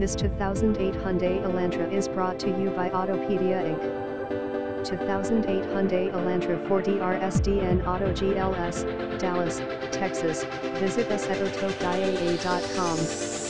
This 2008 Hyundai Elantra is brought to you by Autopedia Inc. 2008 Hyundai Elantra 4DRSDN Auto GLS, Dallas, Texas. Visit us at autopediaa.com.